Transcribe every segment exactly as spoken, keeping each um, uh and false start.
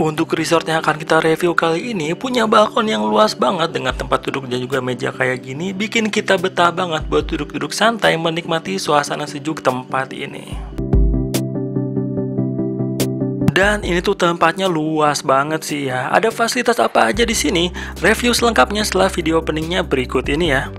Untuk resort yang akan kita review kali ini punya balkon yang luas banget dengan tempat duduk dan juga meja kayak gini, bikin kita betah banget buat duduk-duduk santai menikmati suasana sejuk tempat ini. Dan ini tuh tempatnya luas banget sih ya. Ada fasilitas apa aja di sini? Review selengkapnya setelah video openingnya berikut ini ya.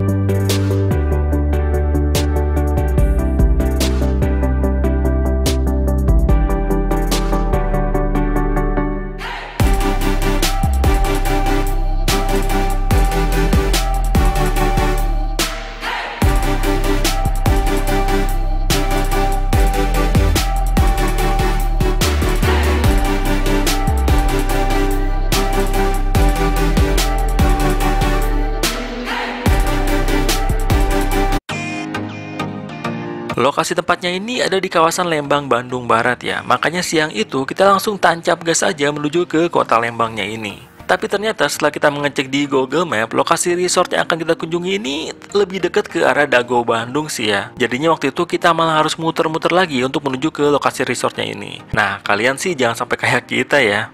Lokasi tempatnya ini ada di kawasan Lembang, Bandung Barat ya. Makanya siang itu kita langsung tancap gas aja menuju ke kota Lembangnya ini. Tapi ternyata setelah kita mengecek di Google Map, lokasi resort yang akan kita kunjungi ini lebih dekat ke arah Dago Bandung sih ya. Jadinya waktu itu kita malah harus muter-muter lagi untuk menuju ke lokasi resortnya ini. Nah, kalian sih jangan sampai kayak kita ya.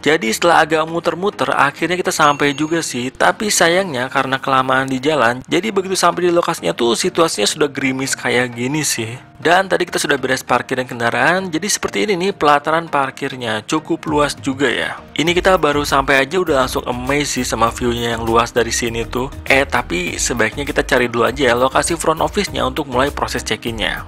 Jadi setelah agak muter-muter, akhirnya kita sampai juga sih. Tapi sayangnya karena kelamaan di jalan, jadi begitu sampai di lokasinya tuh situasinya sudah gerimis kayak gini sih. Dan tadi kita sudah beres parkir dan kendaraan, jadi seperti ini nih pelataran parkirnya, cukup luas juga ya. Ini kita baru sampai aja udah langsung amazed sih sama view-nya yang luas dari sini tuh. Eh tapi sebaiknya kita cari dulu aja ya lokasi front office-nya untuk mulai proses check-in-nya.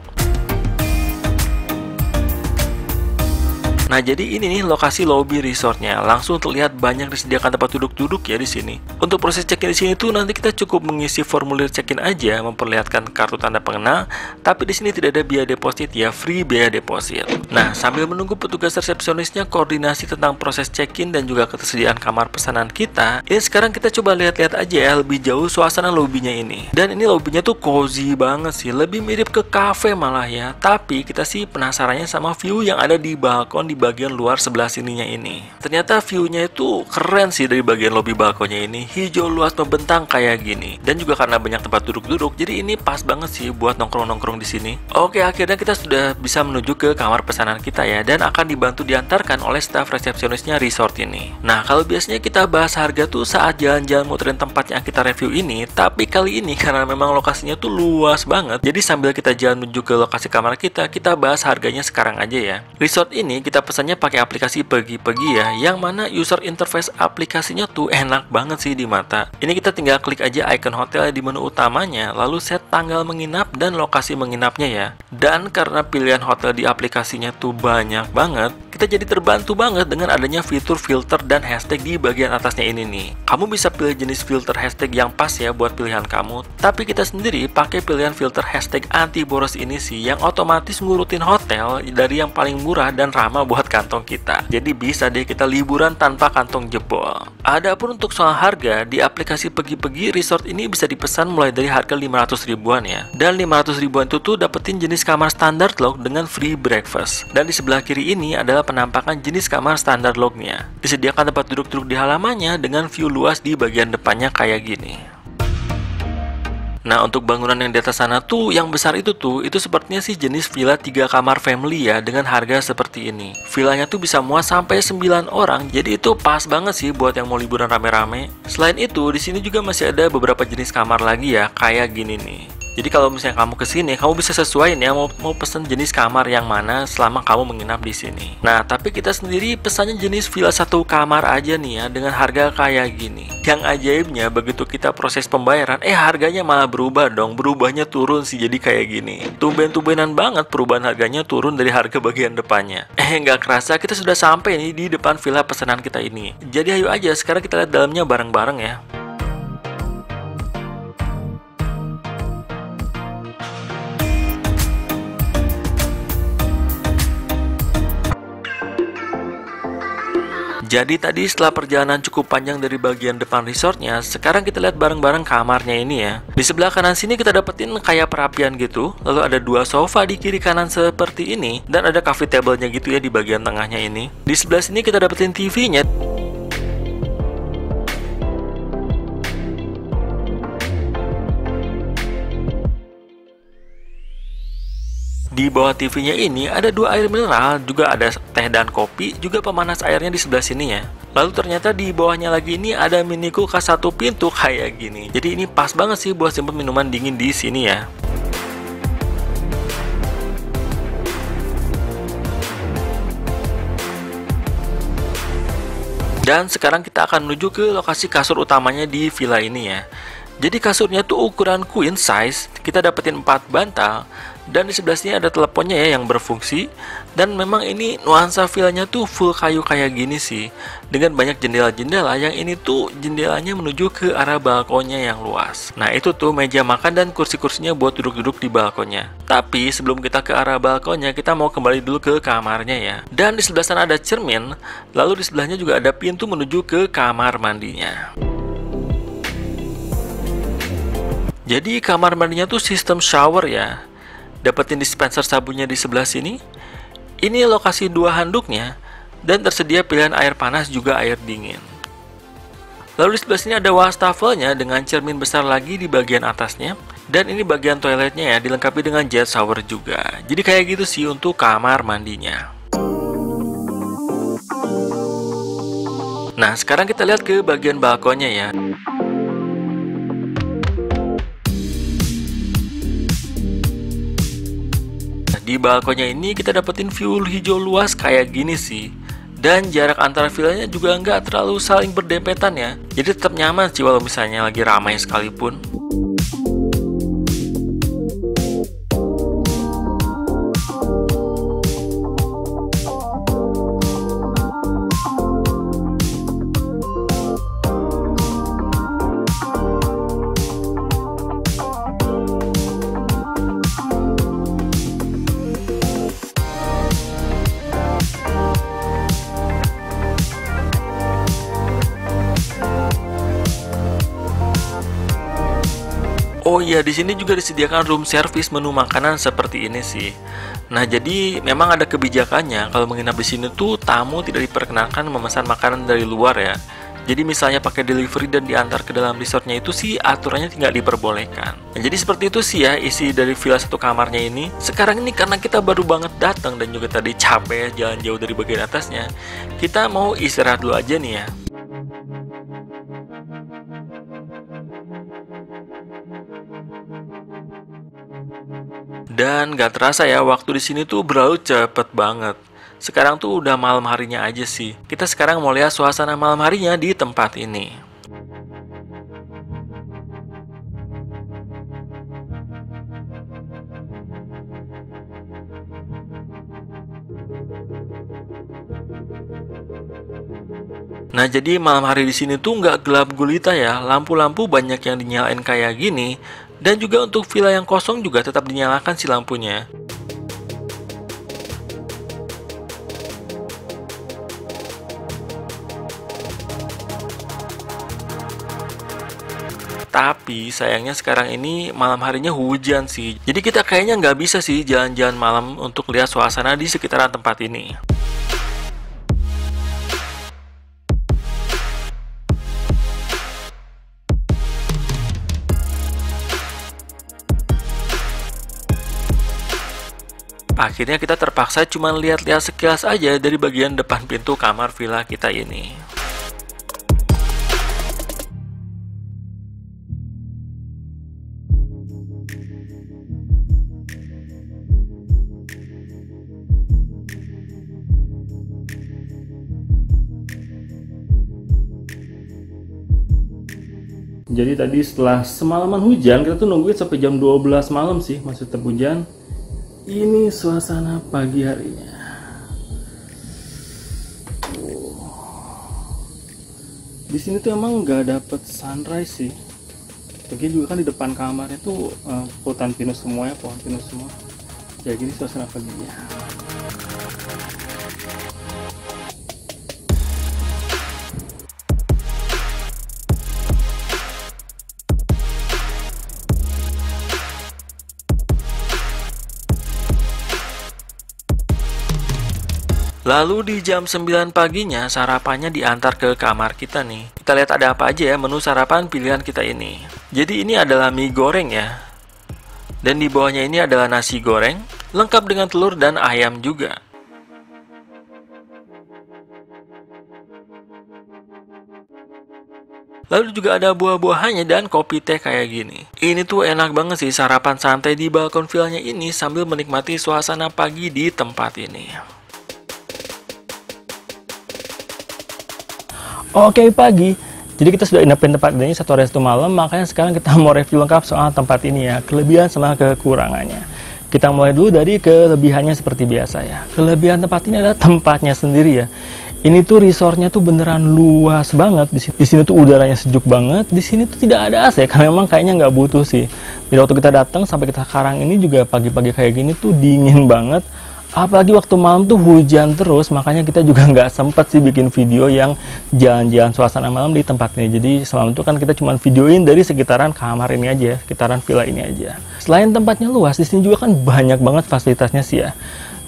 Nah, jadi ini nih lokasi lobby resortnya. Langsung terlihat banyak disediakan tempat duduk-duduk ya di sini. Untuk proses check-in di sini tuh nanti kita cukup mengisi formulir check-in aja, memperlihatkan kartu tanda pengenal. Tapi di sini tidak ada biaya deposit ya, free biaya deposit. Nah, sambil menunggu petugas resepsionisnya koordinasi tentang proses check-in dan juga ketersediaan kamar pesanan kita, ini sekarang kita coba lihat-lihat aja ya lebih jauh suasana lobbynya ini. Dan ini lobbynya tuh cozy banget sih, lebih mirip ke cafe malah ya. Tapi kita sih penasarannya sama view yang ada di balkon di bagian luar sebelah sininya ini. Ternyata view-nya itu keren sih dari bagian lobi balkonnya ini. Hijau luas membentang kayak gini. Dan juga karena banyak tempat duduk-duduk, jadi ini pas banget sih buat nongkrong-nongkrong di sini. Oke, akhirnya kita sudah bisa menuju ke kamar pesanan kita ya, dan akan dibantu diantarkan oleh staf resepsionisnya resort ini. Nah, kalau biasanya kita bahas harga tuh saat jalan-jalan muterin tempat yang kita review ini, tapi kali ini karena memang lokasinya tuh luas banget, jadi sambil kita jalan menuju ke lokasi kamar kita, kita bahas harganya sekarang aja ya. Resort ini kita pesannya pakai aplikasi PegiPegi ya, yang mana user interface aplikasinya tuh enak banget sih di mata. Ini kita tinggal klik aja icon hotel di menu utamanya, lalu set tanggal menginap dan lokasi menginapnya ya. Dan karena pilihan hotel di aplikasinya tuh banyak banget, kita jadi terbantu banget dengan adanya fitur filter dan hashtag di bagian atasnya ini nih. Kamu bisa pilih jenis filter hashtag yang pas ya buat pilihan kamu, tapi kita sendiri pakai pilihan filter hashtag anti boros ini sih, yang otomatis ngurutin hotel dari yang paling murah dan ramah buat kantong kita. Jadi bisa deh kita liburan tanpa kantong jebol. Adapun untuk soal harga, di aplikasi PegiPegi resort ini bisa dipesan mulai dari harga lima ratus ribuan ya. Dan lima ratus ribuan itu tuh dapetin jenis kamar standar log dengan free breakfast. Dan di sebelah kiri ini adalah penampakan jenis kamar standar lognya. Disediakan tempat duduk-duduk di halamannya dengan view luas di bagian depannya kayak gini. Nah, untuk bangunan yang di atas sana tuh, yang besar itu tuh, itu sepertinya sih jenis villa tiga kamar family ya, dengan harga seperti ini. Villanya tuh bisa muat sampai sembilan orang, jadi itu pas banget sih buat yang mau liburan rame-rame. Selain itu, di sini juga masih ada beberapa jenis kamar lagi ya, kayak gini nih. Jadi kalau misalnya kamu kesini, kamu bisa sesuaiin ya mau, mau pesen jenis kamar yang mana selama kamu menginap di sini. Nah, tapi kita sendiri pesannya jenis villa satu kamar aja nih ya, dengan harga kayak gini. Yang ajaibnya begitu kita proses pembayaran, eh harganya malah berubah dong, berubahnya turun sih jadi kayak gini. Tumben-tumbenan banget perubahan harganya turun dari harga bagian depannya. Eh nggak kerasa kita sudah sampai nih di depan villa pesanan kita ini. Jadi ayo aja sekarang kita lihat dalamnya bareng-bareng ya. Jadi tadi setelah perjalanan cukup panjang dari bagian depan resortnya, sekarang kita lihat bareng-bareng kamarnya ini ya. Di sebelah kanan sini kita dapetin kayak perapian gitu, lalu ada dua sofa di kiri kanan seperti ini, dan ada coffee table-nya gitu ya di bagian tengahnya ini. Di sebelah sini kita dapetin T V-nya. Di bawah T V-nya ini ada dua air mineral, juga ada teh dan kopi, juga pemanas airnya di sebelah sini ya. Lalu ternyata di bawahnya lagi ini ada mini kulkas satu pintu kayak gini. Jadi ini pas banget sih buat simpen minuman dingin di sini ya. Dan sekarang kita akan menuju ke lokasi kasur utamanya di villa ini ya. Jadi kasurnya tuh ukuran queen size, kita dapetin empat bantal. Dan di sebelah sini ada teleponnya ya yang berfungsi. Dan memang ini nuansa villanya tuh full kayu kayak gini sih, dengan banyak jendela-jendela. Yang ini tuh jendelanya menuju ke arah balkonnya yang luas. Nah itu tuh meja makan dan kursi-kursinya buat duduk-duduk di balkonnya. Tapi sebelum kita ke arah balkonnya, kita mau kembali dulu ke kamarnya ya. Dan di sebelah sana ada cermin. Lalu di sebelahnya juga ada pintu menuju ke kamar mandinya. Jadi kamar mandinya tuh sistem shower ya. Dapetin dispenser sabunnya di sebelah sini. Ini lokasi dua handuknya, dan tersedia pilihan air panas juga air dingin. Lalu di sebelah sini ada wastafelnya dengan cermin besar lagi di bagian atasnya. Dan ini bagian toiletnya ya, dilengkapi dengan jet shower juga. Jadi kayak gitu sih untuk kamar mandinya. Nah sekarang kita lihat ke bagian balkonnya ya. Di balkonnya ini kita dapetin view hijau luas kayak gini sih. Dan jarak antara villanya juga nggak terlalu saling berdempetan ya. Jadi tetap nyaman sih walau misalnya lagi ramai sekalipun. Oh iya, di sini juga disediakan room service menu makanan seperti ini sih. Nah, jadi memang ada kebijakannya kalau menginap di sini tuh tamu tidak diperkenankan memesan makanan dari luar ya. Jadi misalnya pakai delivery dan diantar ke dalam resortnya itu sih aturannya tidak diperbolehkan. Nah, jadi seperti itu sih ya isi dari villa satu kamarnya ini. Sekarang ini karena kita baru banget datang dan juga tadi capek jalan jauh dari bagian atasnya, kita mau istirahat dulu aja nih ya. Dan gak terasa ya, waktu di sini tuh berlalu cepet banget. Sekarang tuh udah malam harinya aja sih. Kita sekarang mau lihat suasana malam harinya di tempat ini. Nah jadi malam hari di sini tuh nggak gelap gulita ya. Lampu-lampu banyak yang dinyalain kayak gini. Dan juga untuk villa yang kosong juga tetap dinyalakan si lampunya. Tapi sayangnya sekarang ini malam harinya hujan sih. Jadi kita kayaknya nggak bisa sih jalan-jalan malam untuk lihat suasana di sekitaran tempat ini. Akhirnya kita terpaksa cuma lihat-lihat sekilas aja dari bagian depan pintu kamar villa kita ini. Jadi tadi setelah semalaman hujan, kita tuh nungguin sampai jam dua belas malam sih masih tetap hujan. Ini suasana pagi harinya. Di sini tuh emang nggak dapet sunrise sih. Lagi juga kan di depan kamarnya tuh uh, hutan pinus semua ya, pohon pinus semua. Ya gini suasana paginya. Lalu di jam sembilan paginya sarapannya diantar ke kamar kita nih. Kita lihat ada apa aja ya menu sarapan pilihan kita ini. Jadi ini adalah mie goreng ya. Dan di bawahnya ini adalah nasi goreng. lengkap dengan telur dan ayam juga. Lalu juga ada buah-buahannya dan kopi teh kayak gini. Ini tuh enak banget sih sarapan santai di balkon villanya ini sambil menikmati suasana pagi di tempat ini. Oke pagi, jadi kita sudah inapin tempat ini satu hari satu malam, makanya sekarang kita mau review lengkap soal tempat ini ya, kelebihan sama kekurangannya. Kita mulai dulu dari kelebihannya seperti biasa ya. Kelebihan tempat ini adalah tempatnya sendiri ya. Ini tuh resortnya tuh beneran luas banget. Di sini tuh udaranya sejuk banget. Di sini tuh tidak ada A C karena memang kayaknya nggak butuh sih. Jadi waktu kita datang sampai kita sekarang ini juga pagi-pagi kayak gini tuh dingin banget. Apalagi waktu malam tuh hujan terus. Makanya kita juga nggak sempet sih bikin video yang jalan-jalan suasana malam di tempat ini. Jadi selama itu kan kita cuma videoin dari sekitaran kamar ini aja, sekitaran villa ini aja. Selain tempatnya luas, di sini juga kan banyak banget fasilitasnya sih ya.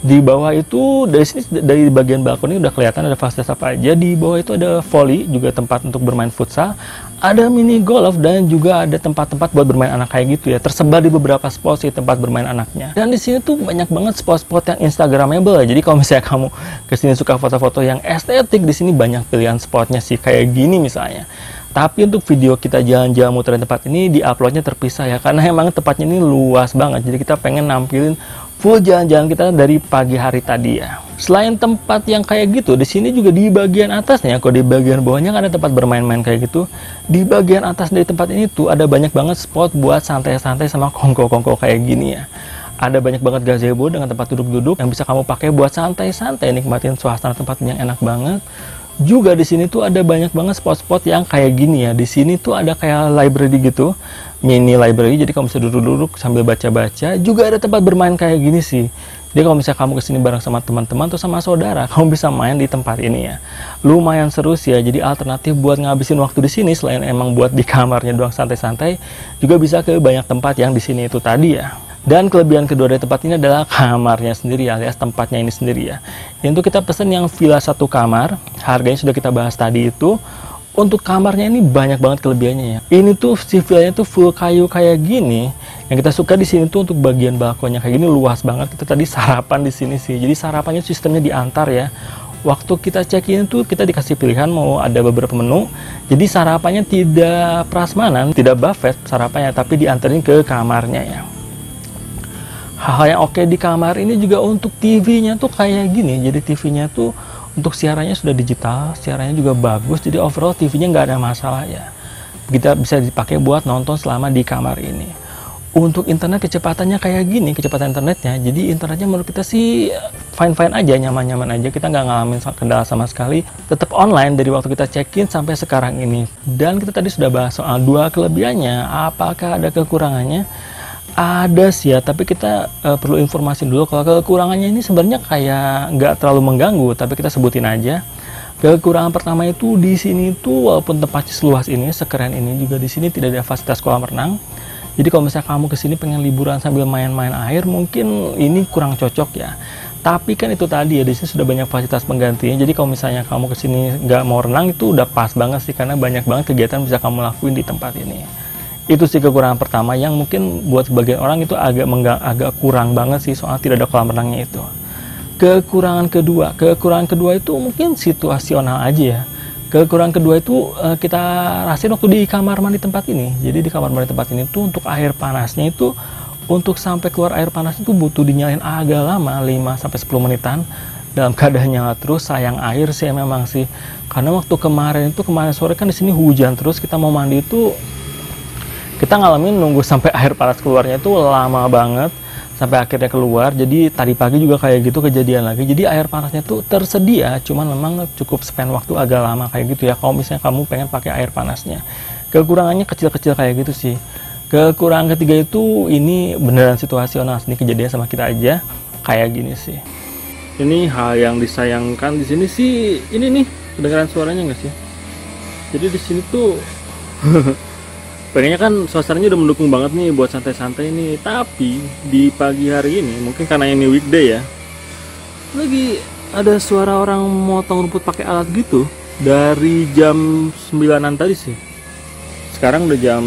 Di bawah itu dari sini dari bagian balkon ini udah kelihatan ada fasilitas apa aja. Di bawah itu ada volley, juga tempat untuk bermain futsal, ada mini golf dan juga ada tempat-tempat buat bermain anak kayak gitu ya. Tersebar di beberapa spot sih tempat bermain anaknya. Dan di sini tuh banyak banget spot-spot yang instagramable. Jadi kalau misalnya kamu kesini suka foto-foto yang estetik, di sini banyak pilihan spotnya sih kayak gini misalnya. Tapi untuk video kita jalan-jalan muterin tempat ini di-uploadnya terpisah ya, karena emang tempatnya ini luas banget. Jadi kita pengen nampilin full jalan-jalan kita dari pagi hari tadi ya. Selain tempat yang kayak gitu, di sini juga di bagian atasnya, kalau di bagian bawahnya kan ada tempat bermain-main kayak gitu. Di bagian atas dari tempat ini tuh ada banyak banget spot buat santai-santai sama kongko-kongko kayak gini ya. Ada banyak banget gazebo dengan tempat duduk-duduk yang bisa kamu pakai buat santai-santai nikmatin suasana tempat yang enak banget. Juga di sini tuh ada banyak banget spot-spot yang kayak gini ya. Di sini tuh ada kayak library gitu, mini library. Jadi kamu bisa duduk-duduk sambil baca-baca. Juga ada tempat bermain kayak gini sih. Jadi kalau misalnya kamu kesini bareng sama teman-teman atau sama saudara, kamu bisa main di tempat ini ya. Lumayan seru sih ya. Jadi alternatif buat ngabisin waktu di sini selain emang buat di kamarnya doang santai-santai, juga bisa ke banyak tempat yang di sini itu tadi ya. Dan kelebihan kedua dari tempat ini adalah kamarnya sendiri alias tempatnya ini sendiri ya. Itu kita pesan yang villa satu kamar, harganya sudah kita bahas tadi itu. Untuk kamarnya ini banyak banget kelebihannya ya. Ini tuh si villanya tuh full kayu kayak gini. Yang kita suka di sini tuh untuk bagian balkonnya kayak gini luas banget. Kita tadi sarapan di sini sih. Jadi sarapannya sistemnya diantar ya. Waktu kita check-in tuh kita dikasih pilihan mau ada beberapa menu. Jadi sarapannya tidak prasmanan, tidak buffet sarapannya, tapi diantarin ke kamarnya ya. Hal-hal yang oke di kamar ini juga untuk T V-nya tuh kayak gini. Jadi T V-nya tuh untuk siarannya sudah digital, siarannya juga bagus. Jadi overall T V-nya nggak ada masalah ya. Kita bisa dipakai buat nonton selama di kamar ini. Untuk internet kecepatannya kayak gini, kecepatan internetnya. Jadi internetnya menurut kita sih fine-fine aja, nyaman-nyaman aja. Kita nggak ngalamin kendala sama sekali. Tetap online dari waktu kita check-in sampai sekarang ini. Dan kita tadi sudah bahas soal dua kelebihannya. Apakah ada kekurangannya? Ada sih ya, tapi kita uh, perlu informasi dulu kalau kekurangannya ini sebenarnya kayak nggak terlalu mengganggu, tapi kita sebutin aja. Kekurangan pertama itu di sini tuh walaupun tempatnya seluas ini, sekeren ini, juga di sini tidak ada fasilitas kolam renang. Jadi kalau misalnya kamu kesini pengen liburan sambil main-main air, mungkin ini kurang cocok ya. Tapi kan itu tadi ya, di sini sudah banyak fasilitas penggantinya. Jadi kalau misalnya kamu kesini nggak mau renang itu udah pas banget sih, karena banyak banget kegiatan bisa kamu lakuin di tempat ini. Itu sih kekurangan pertama yang mungkin buat sebagian orang itu agak mengga, agak kurang banget sih soalnya tidak ada kolam renangnya itu. Kekurangan kedua, kekurangan kedua itu mungkin situasional aja ya. Kekurangan kedua itu uh, kita rasain waktu di kamar mandi tempat ini. Jadi di kamar mandi tempat ini tuh untuk air panasnya itu untuk sampai keluar air panasnya itu butuh dinyalain agak lama, lima sampai sepuluh menitan. Dalam keadaan nyala terus, sayang air sih memang sih. Karena waktu kemarin itu kemarin sore kan di sini hujan terus, kita mau mandi itu kita ngalamin nunggu sampai air panas keluarnya itu lama banget sampai akhirnya keluar. Jadi tadi pagi juga kayak gitu kejadian lagi. Jadi air panasnya tuh tersedia, cuman memang cukup spend waktu agak lama kayak gitu ya kalau misalnya kamu pengen pakai air panasnya. Kekurangannya kecil-kecil kayak gitu sih. Kekurangan ketiga itu ini beneran situasional, ini kejadian sama kita aja kayak gini sih. Ini hal yang disayangkan di sini sih ini nih, kedengaran suaranya nggak sih? Jadi di sini tuh pengennya kan suasananya udah mendukung banget nih buat santai-santai nih, tapi di pagi hari ini mungkin karena ini weekday ya, lagi ada suara orang motong rumput pakai alat gitu dari jam sembilanan tadi sih. Sekarang udah jam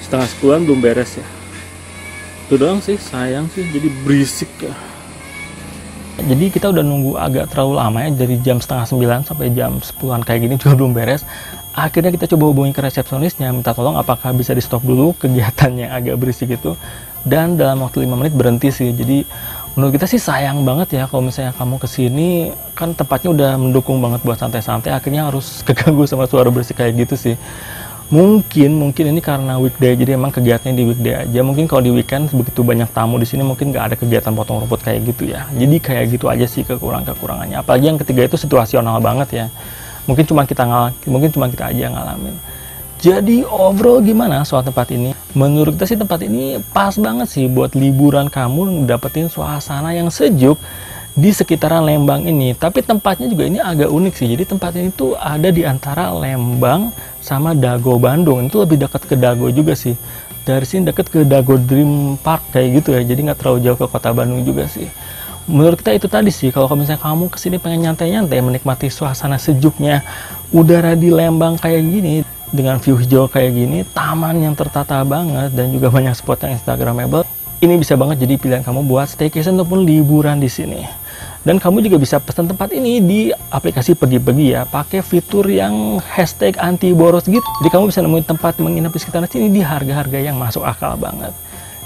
setengah sepuluhan belum beres ya. Itu doang sih, sayang sih, jadi berisik ya. Jadi kita udah nunggu agak terlalu lama ya, dari jam setengah sembilan sampai jam sepuluhan kayak gini juga belum beres. Akhirnya kita coba hubungi ke resepsionisnya, minta tolong apakah bisa di stop dulu kegiatannya agak berisik itu. Dan dalam waktu lima menit berhenti sih. Jadi menurut kita sih sayang banget ya kalau misalnya kamu kesini, kan tempatnya udah mendukung banget buat santai-santai, akhirnya harus keganggu sama suara berisik kayak gitu sih. Mungkin, mungkin ini karena weekday, jadi emang kegiatannya di weekday aja. Mungkin kalau di weekend begitu banyak tamu di sini mungkin nggak ada kegiatan potong rumput kayak gitu ya. Jadi kayak gitu aja sih kekurang-kekurangannya. Apalagi yang ketiga itu situasional banget ya. Mungkin cuma kita ngal, mungkin cuma kita aja ngalamin. Jadi overall gimana soal tempat ini? Menurut kita sih tempat ini pas banget sih buat liburan kamu dapetin suasana yang sejuk di sekitaran Lembang ini. Tapi tempatnya juga ini agak unik sih. Jadi tempatnya itu ada di antara Lembang sama Dago Bandung. Itu lebih dekat ke Dago juga sih. Dari sini dekat ke Dago Dream Park kayak gitu ya. Jadi nggak terlalu jauh ke kota Bandung juga sih. Menurut kita itu tadi sih, kalau misalnya kamu kesini pengen nyantai-nyantai, menikmati suasana sejuknya udara di Lembang kayak gini, dengan view hijau kayak gini, taman yang tertata banget, dan juga banyak spot yang instagramable, ini bisa banget jadi pilihan kamu buat staycation ataupun liburan di sini. Dan kamu juga bisa pesan tempat ini di aplikasi PegiPegi ya, pakai fitur yang hashtag anti boros gitu. Jadi kamu bisa nemuin tempat menginap di sekitar sini di harga-harga yang masuk akal banget.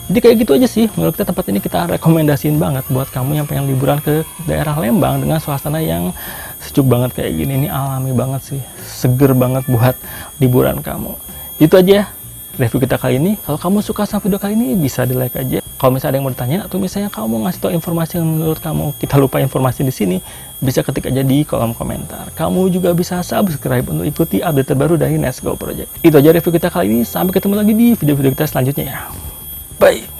Jadi kayak gitu aja sih, menurut kita tempat ini kita rekomendasiin banget buat kamu yang pengen liburan ke daerah Lembang dengan suasana yang sejuk banget kayak gini. Ini alami banget sih, seger banget buat liburan kamu. Itu aja review kita kali ini. Kalau kamu suka sama video kali ini bisa di like aja. Kalau misalnya ada yang mau ditanya atau misalnya kamu ngasih tau informasi yang menurut kamu kita lupa informasi di sini, bisa ketik aja di kolom komentar. Kamu juga bisa subscribe untuk ikuti update terbaru dari NetsGo Project. Itu aja review kita kali ini, sampai ketemu lagi di video-video kita selanjutnya ya. Bye.